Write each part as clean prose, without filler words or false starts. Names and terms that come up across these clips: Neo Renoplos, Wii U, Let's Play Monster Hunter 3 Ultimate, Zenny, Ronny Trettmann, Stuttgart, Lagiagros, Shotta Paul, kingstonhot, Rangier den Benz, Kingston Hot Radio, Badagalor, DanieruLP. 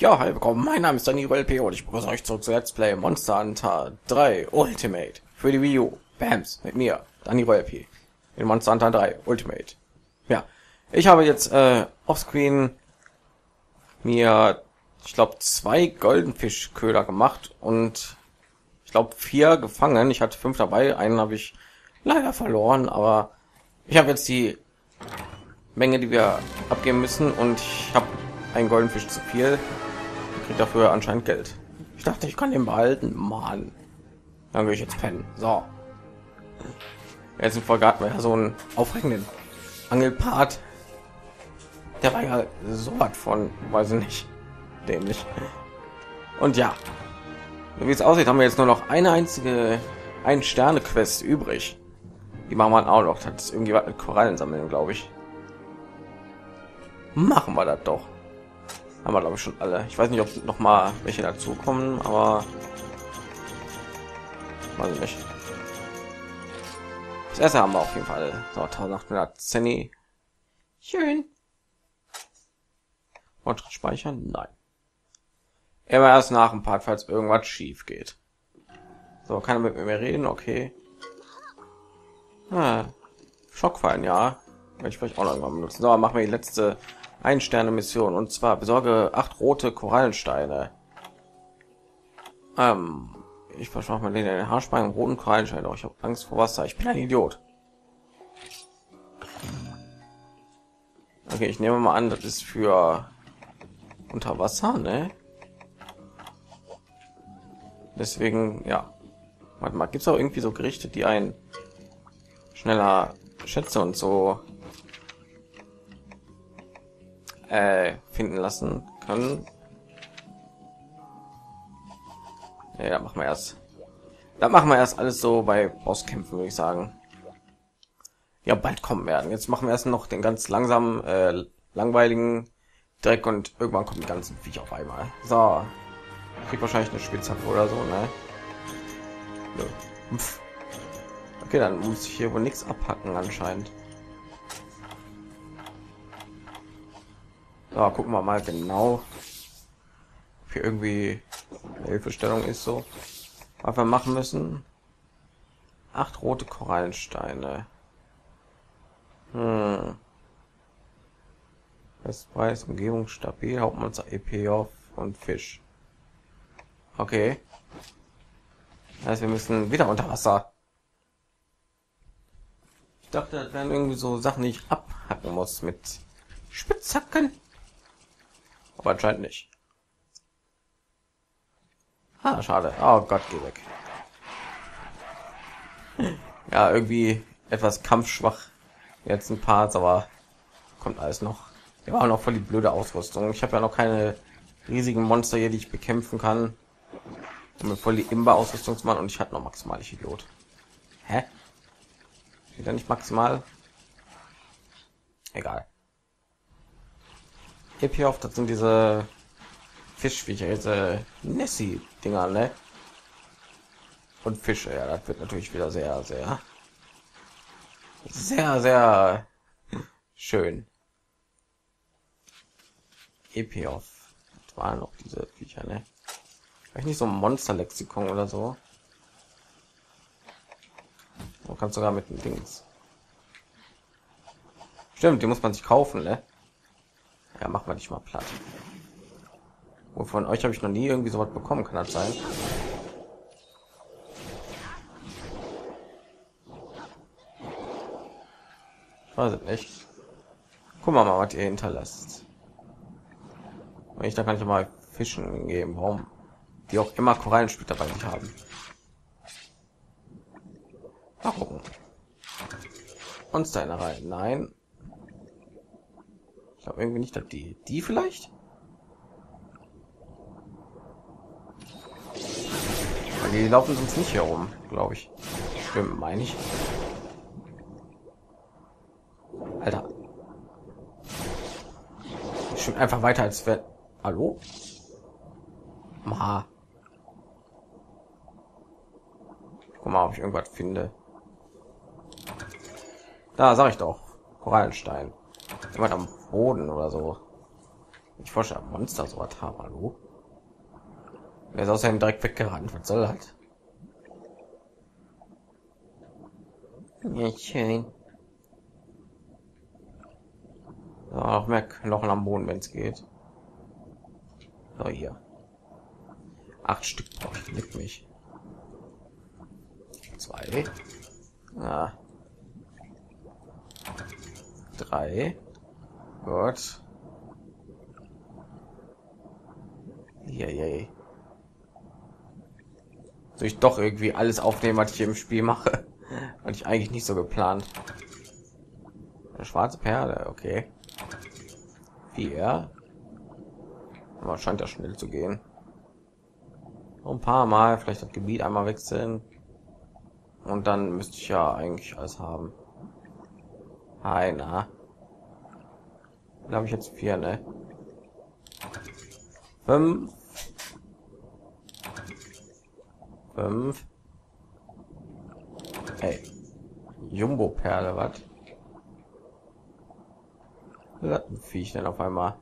Ja, hi, willkommen, mein Name ist DanieruLP und ich begrüße euch zurück zu Let's Play Monster Hunter 3 Ultimate für die Wii U. Bams, mit mir, DanieruLP, in Monster Hunter 3 Ultimate. Ja, ich habe jetzt offscreen mir, ich glaube, 2 Goldenfischköder gemacht und ich glaube 4 gefangen. Ich hatte 5 dabei, einen habe ich leider verloren, aber ich habe jetzt die Menge, die wir abgeben müssen und ich habe einen Goldenfisch zu viel. Kriegt dafür anscheinend Geld. Ich dachte, ich kann den behalten, Mann. Dann will ich jetzt pennen. So, jetzt im Vorgarten war ja so ein aufregenden Angelpart. Der war ja so was von, weiß ich nicht, dämlich. Und ja, wie es aussieht, haben wir jetzt nur noch eine einzige Ein-Sterne-Quest übrig. Die machen wir auch noch. Das ist irgendwie was mit Korallen sammeln, glaube ich. Machen wir das doch. Haben wir, glaube ich, schon alle. Ich weiß nicht, ob noch mal welche dazu kommen, aber weiß ich nicht. Das erste haben wir auf jeden Fall. So, 1800 Zenny. Schön. Und speichern? Nein. Immer erst nach dem Part, falls irgendwas schief geht. So, kann er mit mir reden? Okay. Ah, Schockfallen, ja. Kann ich vielleicht auch noch irgendwann benutzen. So, machen wir die letzte Ein-Sterne-Mission. Und zwar besorge 8 rote Korallensteine. Ich versprach mal den Haarspangen und roten Korallenstein. Doch ich habe Angst vor Wasser. Ich bin ein Idiot. Okay, ich nehme mal an, das ist für unter Wasser, ne? Deswegen, ja. Warte mal, gibt es auch irgendwie so Gerichte, die einen schneller Schätze und so finden lassen können? Ja, da machen wir erst. Da machen wir erst alles so bei Bosskämpfen, würde ich sagen. Ja, bald kommen werden. Jetzt machen wir erst noch den ganz langsamen, langweiligen Dreck und irgendwann kommen die ganzen Viecher auf einmal. So, kriegt wahrscheinlich eine Spitzhacke oder so, ne? Nö. Okay, dann muss ich hier wohl nichts abhacken anscheinend. So, gucken wir mal genau, ob hier irgendwie eine Hilfestellung ist, so was wir machen müssen. 8 rote Korallensteine. Preis, Umgebung stabil, Hauptmonster EP auf und Fisch. Okay. Also wir müssen wieder unter Wasser. Ich dachte, das wären irgendwie so Sachen, die ich abhacken muss mit Spitzhacken. Aber anscheinend nicht. Ah, schade. Oh Gott, geh weg. Ja, irgendwie etwas kampfschwach jetzt ein Part, aber kommt alles noch. Der war auch noch voll die blöde Ausrüstung. Ich habe ja noch keine riesigen Monster hier, die ich bekämpfen kann. Und mit voll die Imba-Ausrüstungsmann und ich hatte noch maximal, ich Idiot. Hä? Wieder nicht maximal? Egal. Hier auf, das sind diese Fischviecher, diese Nessie-Dinger, ne? Und Fische, ja, das wird natürlich wieder sehr, sehr schön. EP auf, das waren noch diese Viecher, ne? Vielleicht nicht so ein Monsterlexikon oder so. Man kann sogar mit den Dings. Stimmt, die muss man sich kaufen, ne? Ja, machen wir nicht mal platt. Und von euch habe ich noch nie irgendwie so was bekommen, kann das sein? Ich weiß es nicht. Guck mal, was ihr hinterlasst. Wenn ich da kann ich mal Fischen geben, warum die auch immer Korallen später bei sich haben. Mal gucken. Uns da rein? Nein. Ich glaube irgendwie nicht, dass die vielleicht. Weil die laufen sonst nicht herum, glaube ich. Schwimmen meine ich. Alter. Ich schwimme einfach weiter als wenn. Hallo? Ma. Guck mal, ob ich irgendwas finde. Da sage ich doch. Korallenstein. Jemand am Boden oder so. Ich forsche am Monstersort haben, hallo? Wer ist außerdem direkt weggerannt? Was soll das? Nicht hin. Auch mehr Knochen am Boden, wenn es geht. So, hier. 8 Stück mit mich. 2. 3. Gott. Yay. Soll ich doch irgendwie alles aufnehmen, was ich im Spiel mache? Hatte ich eigentlich nicht so geplant. Eine schwarze Perle, okay. 4. Aber scheint ja schnell zu gehen. Ein paar Mal, vielleicht das Gebiet einmal wechseln. Und dann müsste ich ja eigentlich alles haben. Einer. Da habe ich jetzt 4, ne? 5. 5. Hey. Jumbo-Perle, was? Lattenviech denn auf einmal?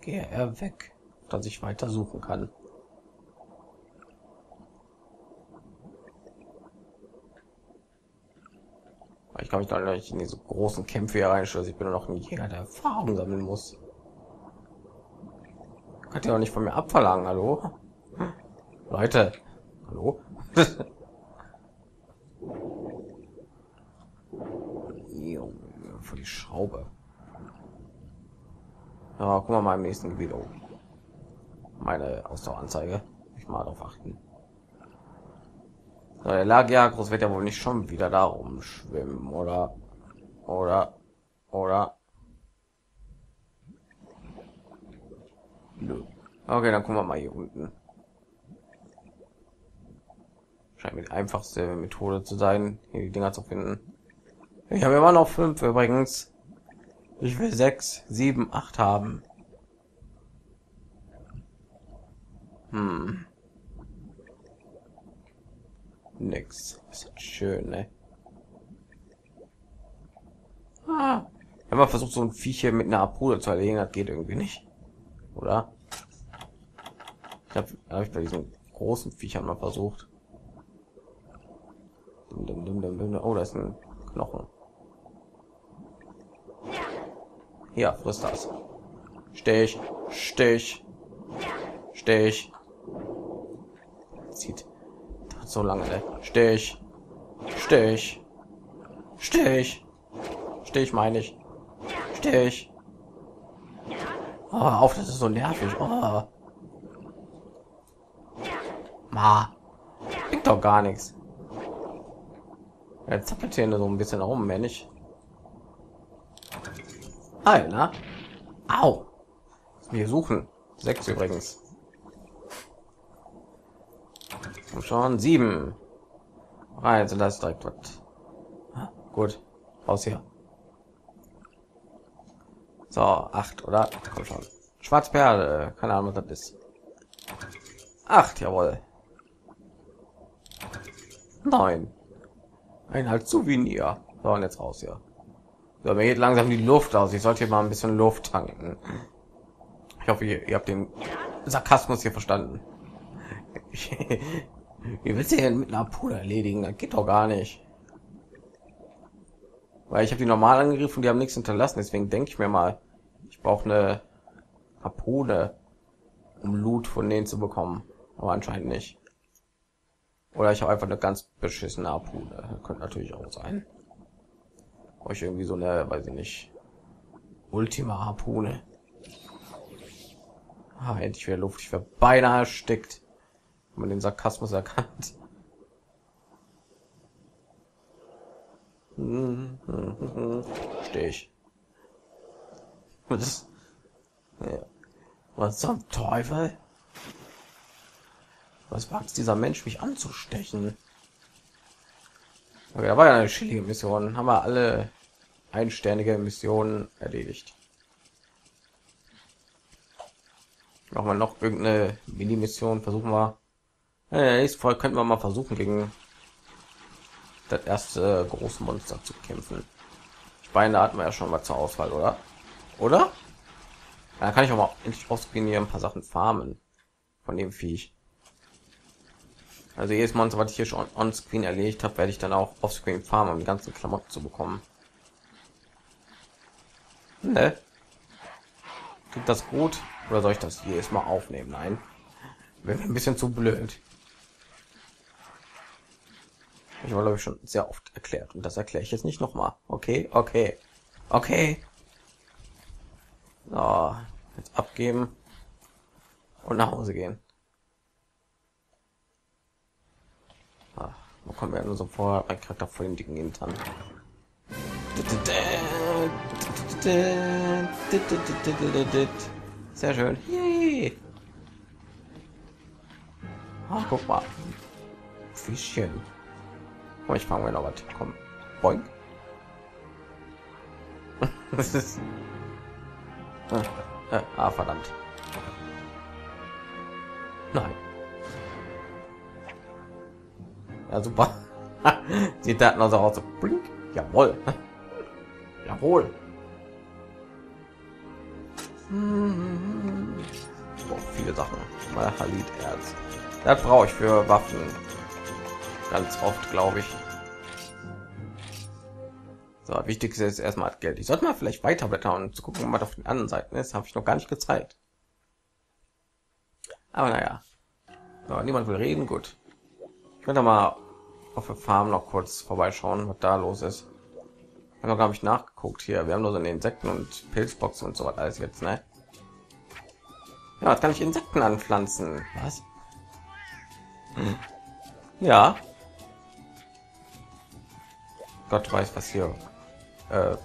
Gehe er weg, dass ich weiter suchen kann. Ich glaube, ich noch nicht in diese großen Kämpfe hier reinschießen. Ich bin noch ein Jäger, der Erfahrung sammeln muss. Könnt ihr doch nicht von mir abverlangen, hallo? Leute, hallo? Für die Schraube. Ja, gucken wir mal im nächsten Gebiet. Meine Ausdaueranzeige. Ich mal darauf achten. So, der Lagiagros wird ja wohl nicht schon wieder da rumschwimmen, oder? Nö. Okay, dann gucken wir mal hier unten. Scheint mir die einfachste Methode zu sein, hier die Dinger zu finden. Ich habe immer noch 5 übrigens. Ich will 6, 7, 8 haben. Hm. Nix. Ist schön, ne? Ah. Wenn man versucht, so ein Viech hier mit einer Apule zu erlegen, das geht irgendwie nicht. Oder? Ich habe ich bei diesen großen Viechern mal versucht. Oh, da ist ein Knochen. Ja, frisst das. Stich, Stich, Stich. Zieht so lange, ne? Stich, Stich, Stich, Stich, meine ich. Stich. Oh, auf, das ist so nervig. Oh. Ma, bringt doch gar nichts. Jetzt zappelt hier so ein bisschen rum, wenn ich. Alter. Au. Wir suchen. 6 übrigens. Und schon 7. Also das ist direkt was. Gut. Raus hier. So, 8, oder? Komm schon. Schwarzperle. Keine Ahnung, was das ist. 8, jawohl. 9. Ein als Souvenir. So, und jetzt raus hier. So, mir geht langsam die Luft aus. Ich sollte hier mal ein bisschen Luft tanken. Ich hoffe, ihr habt den Sarkasmus hier verstanden. Wie willst du hier mit einer Puder erledigen? Das geht doch gar nicht. Weil ich habe die normal angegriffen und die haben nichts hinterlassen. Deswegen denke ich mir mal, ich brauche eine Apode, um Loot von denen zu bekommen. Aber anscheinend nicht. Oder ich habe einfach eine ganz beschissene Apode. Könnte natürlich auch sein. Euch irgendwie so eine, weiß ich nicht, Ultima Harpune. Ah, endlich wieder Luft. Ich wäre beinahe erstickt. Wenn man den Sarkasmus erkannt. Stich. Was? Ja. Was zum Teufel? Was wagt dieser Mensch, mich anzustechen? Okay, da war ja eine chillige Mission. Haben wir alle einsternige Missionen erledigt. Machen wir noch irgendeine Mini-Mission, versuchen wir. In der nächsten Folge könnten wir mal versuchen, gegen das erste große Monster zu kämpfen. Ich Beine hatten wir ja schon mal zur Auswahl, oder? Oder? Da kann ich auch mal endlich ausgehen, hier ein paar Sachen farmen von dem Viech. Also jedes Monster, was ich hier schon on-screen erledigt habe, werde ich dann auch offscreen farmen, um die ganzen Klamotten zu bekommen. Ne? Tut das gut? Oder soll ich das jedes Mal aufnehmen? Nein. Wäre ein bisschen zu blöd. Ich war, glaube ich, schon sehr oft erklärt und das erkläre ich jetzt nicht noch mal. Okay. So, jetzt abgeben und nach Hause gehen. Ach, wo kommen wir denn so vor? Ein Charakter vor dem dicken Hintern. Sehr schön. Yay. Ach, guck mal. Fischchen. Oh, ich fange mir noch was. Komm. Boink. Das ist... verdammt. Nein. Ja, super. Sieht da noch so aus. Blink. Jawohl. Jawohl. Boah, viele Sachen. Mal Halid-Erz. Das brauche ich für Waffen. Ganz oft, glaube ich. So, das Wichtigste ist erstmal Geld. Ich sollte mal vielleicht weiterblättern und zu gucken, was auf den anderen Seiten ist. Habe ich noch gar nicht gezeigt. Aber naja. So, niemand will reden. Gut. Ich könnte mal auf der Farm noch kurz vorbeischauen, was da los ist. Ich habe noch gar nicht nachgeguckt hier. Wir haben nur so eine Insekten- und Pilzboxen und so was alles jetzt, ne? Ja, jetzt kann ich Insekten anpflanzen. Was? Hm. Ja. Gott weiß, was hier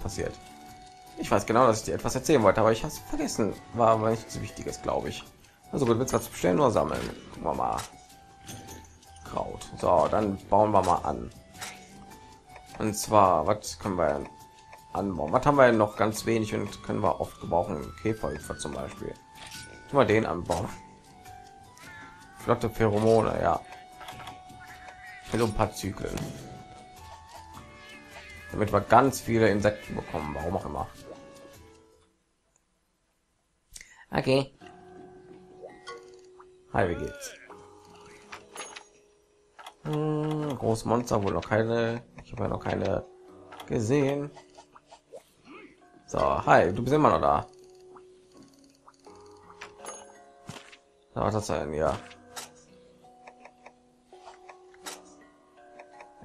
passiert. Ich weiß genau, dass ich dir etwas erzählen wollte, aber ich habe es vergessen. War aber nichts Wichtiges, glaube ich. Also gut, willst du was bestellen oder sammeln? Gucken wir mal. Kraut. So, dann bauen wir mal an. Und zwar, was können wir denn anbauen? Was haben wir denn noch ganz wenig und können wir oft gebrauchen? Käferhüpfer zum Beispiel. Können wir den anbauen? Flotte Pheromone, ja. Für so ein paar Zyklen. Damit wir ganz viele Insekten bekommen, warum auch immer. Okay. Hi, wie geht's? Große Monster, wohl noch keine. Ich habe ja noch keine gesehen. So, hi, du bist immer noch da. Da war das ein ja.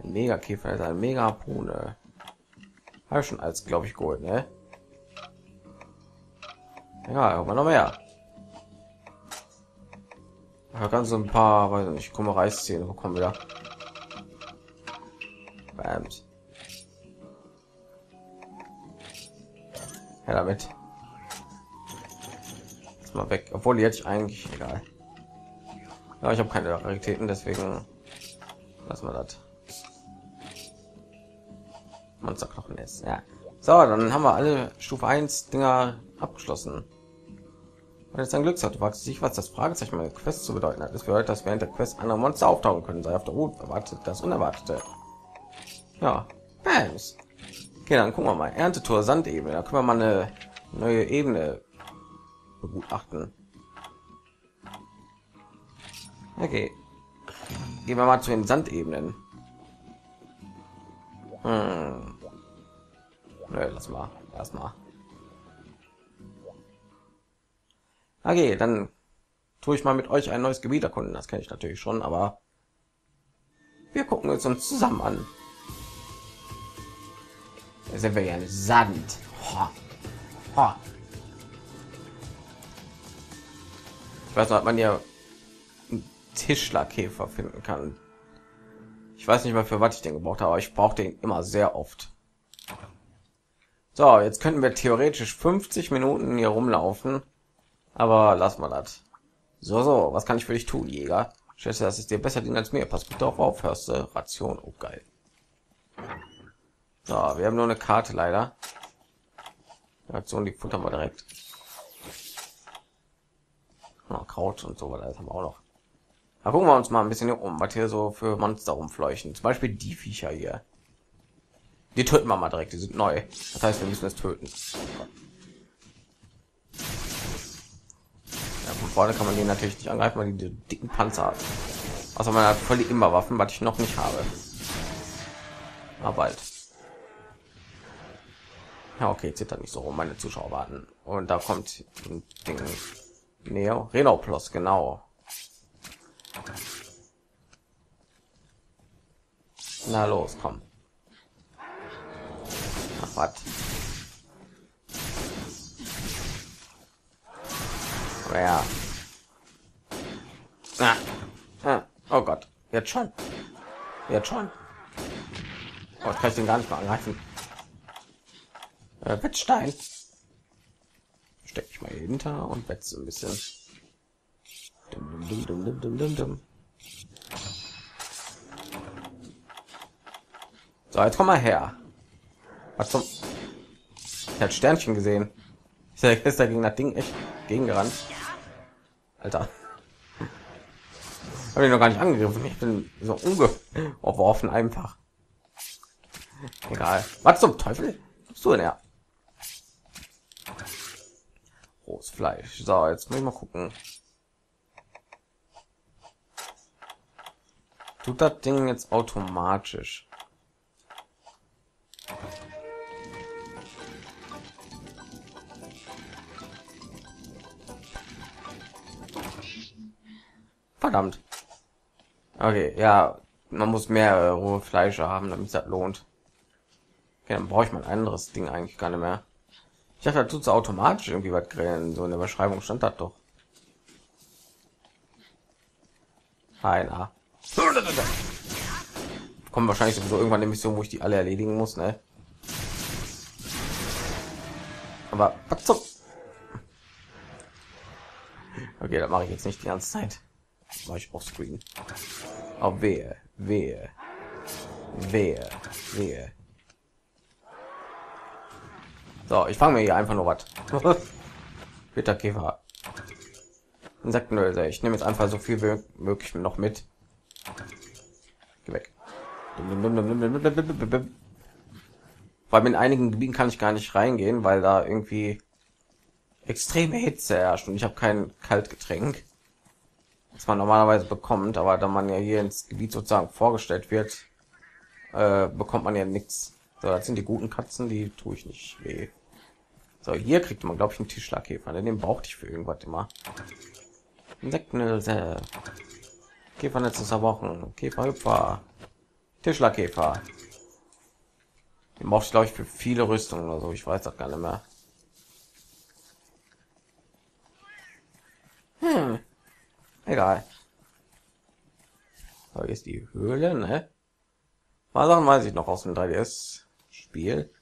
Ein mega Käfer, also ein mega Harpune. Habe ich schon als, glaube ich, geholt, ne? Ja, aber noch mehr. Da kann so ein paar, weiß nicht, komme Reißzähne bekommen wieder. Bams. Ja, damit. Jetzt mal weg, obwohl die hätte ich eigentlich egal. Ja, ich habe keine Raritäten, deswegen lassen wir das. Monsterknochen ist ja so. Dann haben wir alle Stufe 1 Dinger abgeschlossen. Wenn es ein Glück hat, fragt sich, was das Fragezeichen meine Quest zu bedeuten hat. Es bedeutet, dass während der Quest andere Monster auftauchen können. Sei auf der Hut, erwartet das Unerwartete. Ja, Bams. Okay, dann gucken wir mal. Erntetour Sandebene. Da können wir mal eine neue Ebene begutachten. Okay, gehen wir mal zu den Sandebenen. Nö, lass mal erstmal. Okay, dann tue ich mal mit euch ein neues Gebiet erkunden. Das kenne ich natürlich schon, aber wir gucken uns zusammen an. Da sind wir ja im Sand. Ho. Ho. Ich weiß noch, ob man hier einen Tischlerkäfer finden kann. Ich weiß nicht mal, für was ich den gebraucht habe, aber ich brauche den immer sehr oft. So, jetzt könnten wir theoretisch 50 Minuten hier rumlaufen, aber lass mal das. So, was kann ich für dich tun, Jäger? Schätze, dass es dir besser dient als mir. Pass bitte auf, hörst du? Ration, oh geil. So, wir haben nur eine Karte leider. Ration, die futtern wir direkt. Oh, Kraut und so weiter, das haben wir auch noch. Da gucken wir uns mal ein bisschen hier um, was hier so für Monster rumfleuchten. Zum Beispiel die Viecher hier. Die töten wir mal direkt, die sind neu. Das heißt, wir müssen das töten. Ja, von vorne kann man den natürlich nicht angreifen, weil die dicken Panzer hat. Also man hat voll die Imberwaffen, was ich noch nicht habe. Aber bald. Ja, okay, zittert nicht so rum, meine Zuschauer warten. Und da kommt ein Ding. Neo Renoplos, genau. Na los, komm. Ach, was? Ja. Ah. Ah. Oh Gott, jetzt schon. Jetzt schon. Oh, kann ich den gar nicht mal angreifen. Wettstein. Stecke ich mal hinter und wetze ein bisschen. Dum, dum, dum, dum, dum, dum, dum. So, jetzt komm mal her. Was zum... Ich hab Sternchen gesehen. Ist ja gestern gegen das Ding echt gegengerannt. Alter. Habe ich noch gar nicht angegriffen. Ich bin so umgeworfen einfach. Egal. Was zum Teufel? Bist du denn her? Rohes Fleisch. So, jetzt muss ich mal gucken. Tut das Ding jetzt automatisch? Verdammt. Okay, ja, man muss mehr rohe Fleische haben, damit es das lohnt. Okay, dann brauche ich mal ein anderes Ding eigentlich gar nicht mehr. Ich dachte, das tut so automatisch irgendwie was grillen. So in der Beschreibung stand das doch. Einer. Kommen wahrscheinlich sowieso irgendwann eine Mission, wo ich die alle erledigen muss, ne? Aber was zum... Okay, das mache ich jetzt nicht die ganze Zeit. War ich auf Screen? Oh, wehe, wehe, wehe, wehe. So, ich fange mir hier einfach nur was. Bitterkäfer. Insektenlöser. Ich nehme jetzt einfach so viel wie möglich noch mit. Geh weg. Weil in einigen Gebieten kann ich gar nicht reingehen, weil da irgendwie extreme Hitze herrscht und ich habe kein Kaltgetränk, was man normalerweise bekommt, aber da man ja hier ins Gebiet sozusagen vorgestellt wird, bekommt man ja nichts. So, das sind die guten Katzen, die tue ich nicht weh. So, hier kriegt man, glaube ich, einen Tischlerkäfer, denn den brauchte ich für irgendwas immer. Insektenhülse, Käfernetz ist Wochen, Käferhüpfer, Tischlerkäfer. Den brauche ich, glaube ich, für viele Rüstungen oder so, ich weiß das gar nicht mehr. Egal. So, hier ist die Höhle, ne? Mal Sachen weiß ich noch aus dem 3DS-Spiel.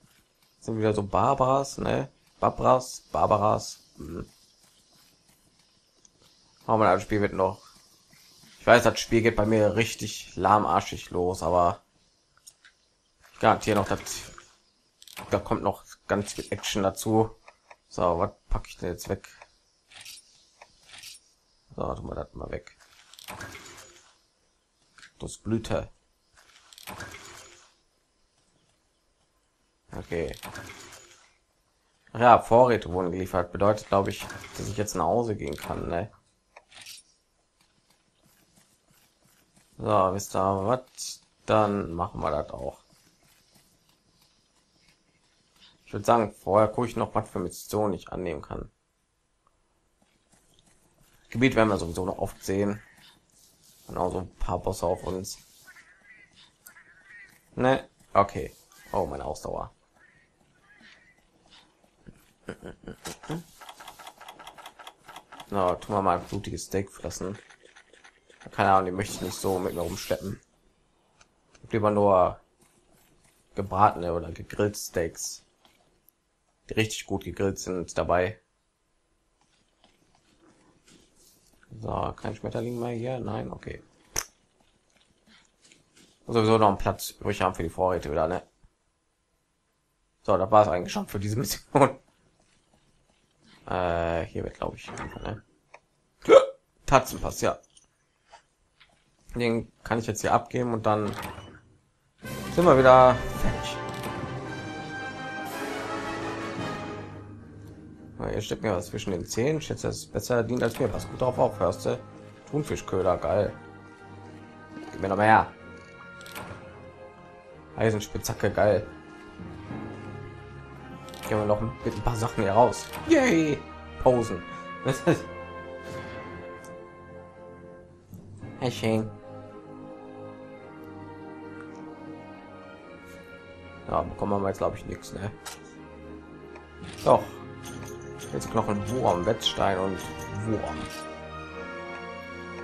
Sind wieder so Barbaras, ne? Babras, Barbaras. Aber das Spiel wird noch... Ich weiß, das Spiel geht bei mir richtig lahmarschig los, aber... Ich garantiere noch, dass... Da kommt noch ganz viel Action dazu. So, was packe ich denn jetzt weg? So, tun wir das mal weg. Das Blüte. Okay. Ja, Vorräte wurden geliefert. Bedeutet, glaube ich, dass ich jetzt nach Hause gehen kann, ne? So, wisst ihr was? Dann machen wir das auch. Ich würde sagen, vorher gucke ich noch, was für Missionen ich annehmen kann. Gebiet werden wir sowieso noch oft sehen. Genauso ein paar Bosse auf uns. Ne, okay. Oh, meine Ausdauer. Na, tun wir mal ein blutiges Steak fressen. Keine Ahnung, die möchte ich nicht so mit mir rumschleppen. Lieber nur gebratene oder gegrillte Steaks, die richtig gut gegrillt sind dabei. So, kein Schmetterling mehr hier? Nein, okay. Sowieso noch einen Platz übrig haben für die Vorräte wieder, ne? So, da war es eigentlich schon für diese Mission. Hier wird, glaube ich, ne? Tatzenpass, ja. Den kann ich jetzt hier abgeben und dann sind wir wieder fertig. Hier steckt mir was zwischen den Zähnen. Ich schätze, es besser dient als mir. Pass gut drauf auf, hörst du? Thunfischköder, geil. Gib mir noch mal her. Eisenspitzhacke, geil. Gehen wir noch mit ein paar Sachen hier raus. Yay! Posen. Was ist Hashing. Ja, bekommen wir jetzt, glaube ich, nichts, ne? Doch. Jetzt Knochen, Wurm, Wetzstein und Wurm.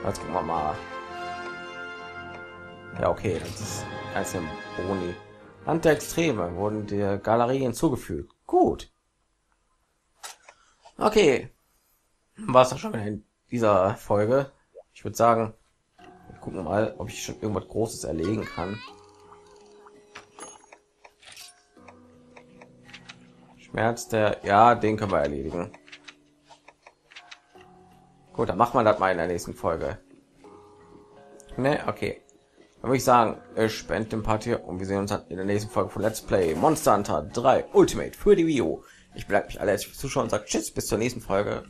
Jetzt gucken wir mal. Ja, okay, das ist einzelne Boni. Land der Extreme wurden der Galerie hinzugefügt. Gut. Okay. War es doch schon wieder in dieser Folge. Ich würde sagen, wir gucken mal, ob ich schon irgendwas Großes erlegen kann. Schmerz der... Ja, den können wir erledigen. Gut, dann macht man das mal in der nächsten Folge. Ne, okay. Dann würde ich sagen, spendet dem Party und wir sehen uns in der nächsten Folge von Let's Play Monster Hunter 3 Ultimate für die Wii U. Ich bedanke mich alle fürs Zuschauen und sage tschüss, bis zur nächsten Folge.